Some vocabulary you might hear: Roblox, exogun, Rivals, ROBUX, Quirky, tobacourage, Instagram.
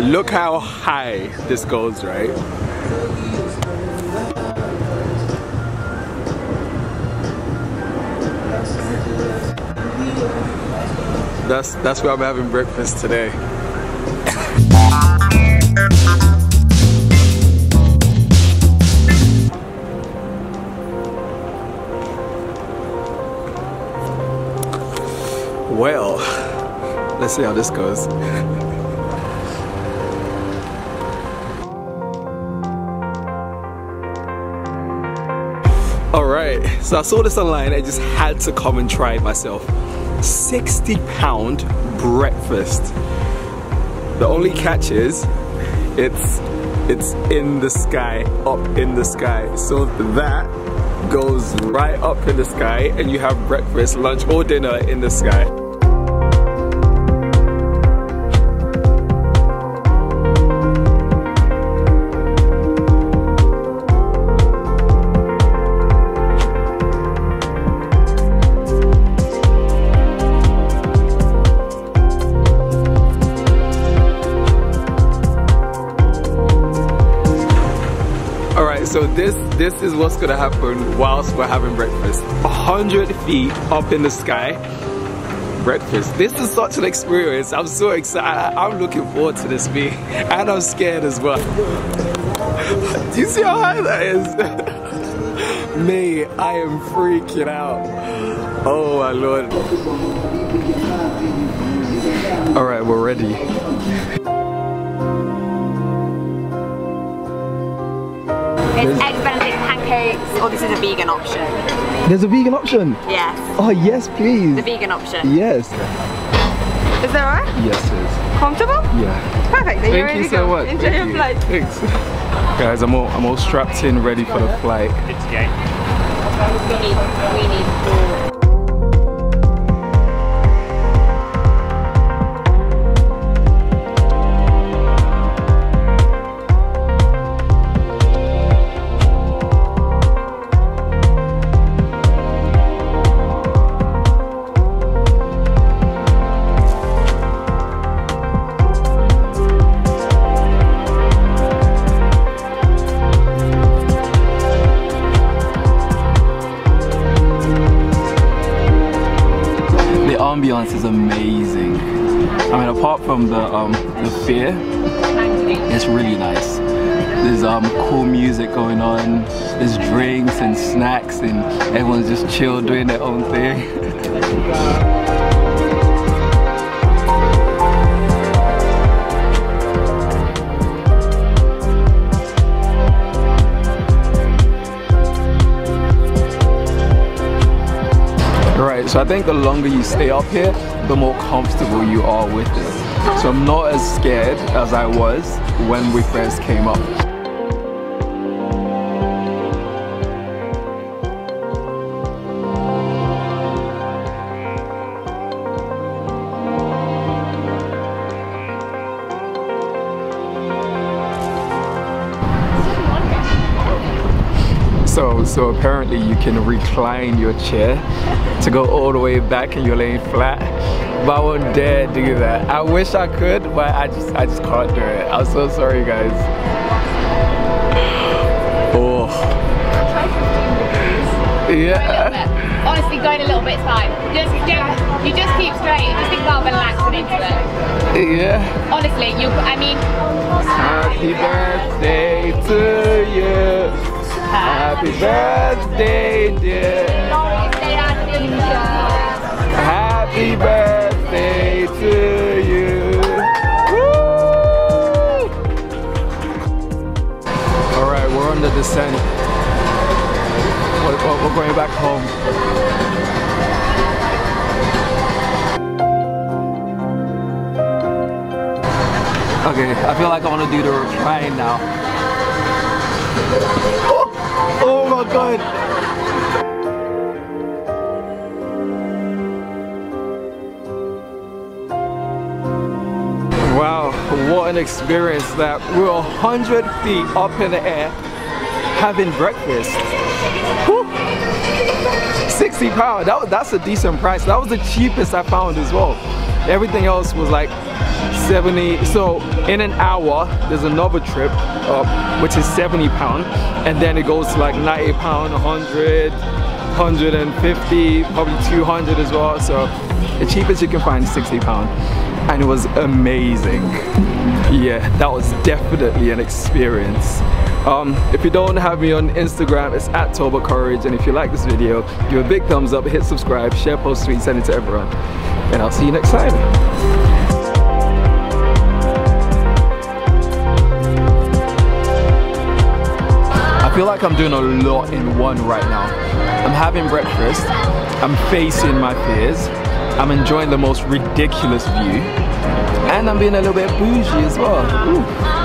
Look how high this goes, right? That's where I'm having breakfast today. Well, let's see how this goes. Alright, so I saw this online. I just had to come and try it myself. 60-pound breakfast. The only catch is it's in the sky, up in the sky. So that goes right up in the sky and you have breakfast, lunch or dinner in the sky. So this is what's gonna happen whilst we're having breakfast. 100 feet up in the sky, breakfast. This is such an experience. I'm so excited. I'm looking forward to this being, and I'm scared as well. Do you see how high that is? Me, I am freaking out. Oh my Lord. All right, we're ready. It's egg Benedict pancakes, or this is a vegan option. There's a vegan option? Yes. Oh yes, please. The vegan option. Yes. Is that alright? Yes, it is. Comfortable? Yeah. Perfect. Thank you so much. Enjoy your flight. Thanks. Guys, I'm all strapped in, ready for the flight. It's game. We need more. Ambiance is amazing. I mean, apart from the fear, it's really nice. There's cool music going on. There's drinks and snacks, and everyone's just chill doing their own thing. So I think the longer you stay up here, the more comfortable you are with it. So I'm not as scared as I was when we first came up. So apparently you can recline your chair to go all the way back and you're laying flat, but I won't dare do that. I wish I could, but I just can't do it. I'm so sorry, guys. Oh. Yeah. Honestly, going a little bit tight. You just keep straight. Just think about relaxing into it. Yeah. Honestly, Happy birthday to you. Happy birthday, dear. Happy birthday to you. Woo! All right, we're on the descent. We're going back home. Okay, I feel like I want to do the recline now. Oh my God! Wow, what an experience that. We're 100 feet up in the air having breakfast. Woo. 60 pounds, that's a decent price. That was the cheapest I found as well. Everything else was like 70. So in an hour there's another trip which is 70 pound, and then it goes to like 90 pound, 100, 150, probably 200 as well. So the cheapest you can find is 60 pound, and it was amazing. Yeah, that was definitely an experience. If you don't have me on Instagram, it's at tobacourage, and if you like this video, give a big thumbs up, hit subscribe, share, post, tweet, send it to everyone, and I'll see you next time. I feel like I'm doing a lot in one right now. I'm having breakfast, I'm facing my fears, I'm enjoying the most ridiculous view, and I'm being a little bit bougie as well. Ooh.